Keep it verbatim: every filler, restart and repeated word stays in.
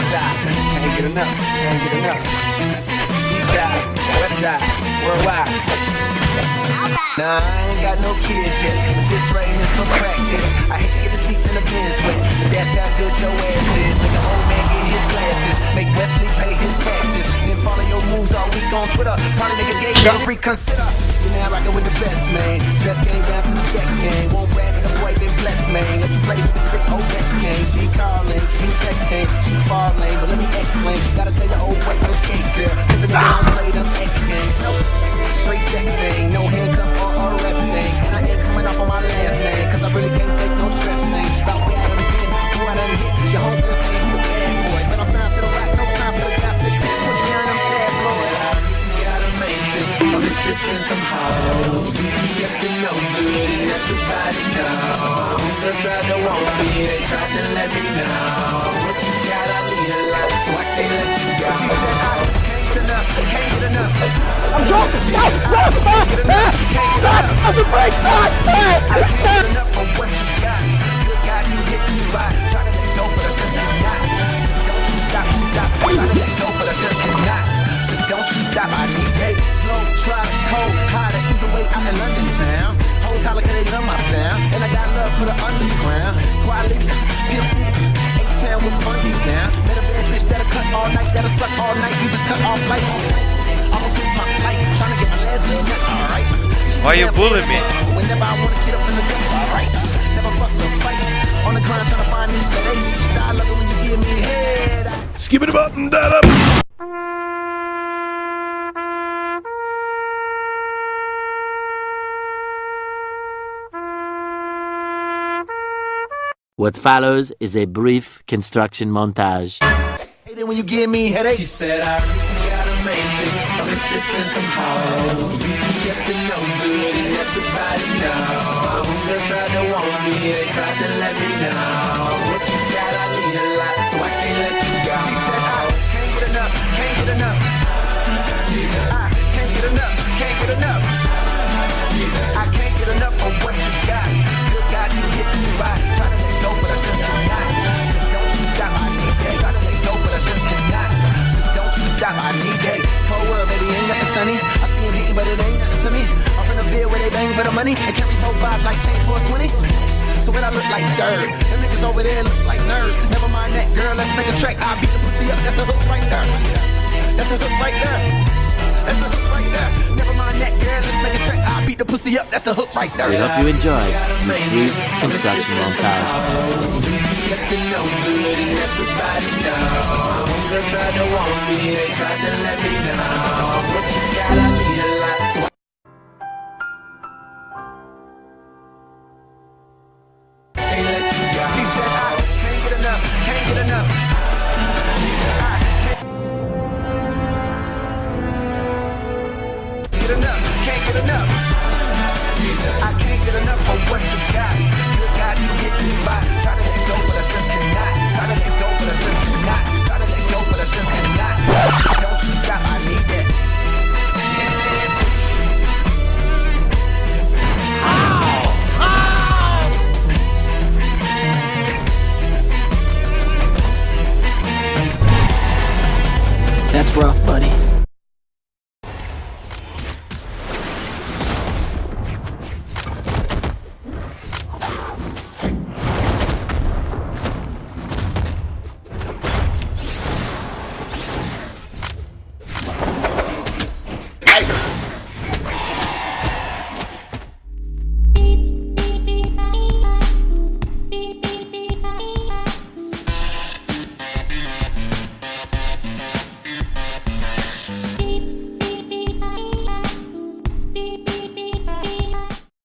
south side, can't get enough, can't get enough. East side, west side, worldwide. Nah, I ain't got no kids yet, but this right here's for practice. I hate to get the seats in the pins wet, but that's how good your ass is. Make an old man get his glasses, make Wesley pay his taxes. Then follow your moves all week on Twitter, probably nigga gay, you don't reconsider. You now rockin' with the best, man. Dress game down to the sex game. Won't rap in a boy, been blessed, man. Let you play with the sick old ex game. She calling, she texting, she falling. But let me explain. Gotta tell your old boy, no skate girl. Cause a nigga don't play them X games. Nope. Straight sexing, no handcuff or arresting. And I ain't coming off on my last name. Cause I really can't take no stressing. About where I done been, who I done hit. Your whole girl ain't so bad, boy. But I'm signed to the rock, no time for the gossip. Put me on them bad boys. You gotta make it. I'm just in some hoes. You have to know good and everybody knows. They try to want me, they try to let me know. But you gotta lead a life, so I can't let you go. You said I can't get enough, I can't get enough. I'm joking! Stop! Stop! Stop! Stop! I can break! Stop! Stop! I can't get enough for what you got. Good God, you hit me right. Try to let go, but I just cannot. Don't you stop, you stop. Try to let go, but I just cannot. Don't you stop, I need hate. Slow, try, cold, hot. That's the way I'm in London town. Hoes holler 'cause they love my sound. And I got love for the underground. Quality, P M C, H-Town with money down. Met a bad bitch that'll cut all night, that'll suck all night. You just cut off lights. Almost missed my flight. Tryna get my last little nut, alright. Why you bullying me? Whenever I wanna get up in the guts, alright. Never fucks a fight. On the grind tryna find these days. I love it when you give me head. Skip it up and that up. What follows is a brief construction montage. Hey, then when you give me headache, she said I really gotta make it. I'm just in some hoes. You have to know good and everybody knows. They try to want me, they try to let me know. What you got, I need a lot, so I can't let you go. She said I can't get enough, can't get enough. I can't get enough, can't get enough. I can't get enough of what you got. Good God, you hit me right. I need that whole world, baby, ain't nothing sunny. I see him hitting, but it ain't nothing to me. Off in the field where they bang for the money. And carry four vibes like chain four twenty. So when I look like stirred, them niggas over there look like nerds. Never mind that, girl, let's make a track. I'll beat the pussy up, that's the hook right there. That's the hook right there. That's the hook right there. Never mind that, girl, let's make a track. I'll beat the pussy up, that's the hook right there. We hope you enjoy this brief construction montage. They try to know good and everybody knows. They try to want me, they try to let me know. But you gotta be a lot smarter. They let you go. She said I can't get enough, can't get enough. I can't get enough, can't get enough. I can't get enough of what you got. Good God, you hit me right. That's rough, buddy.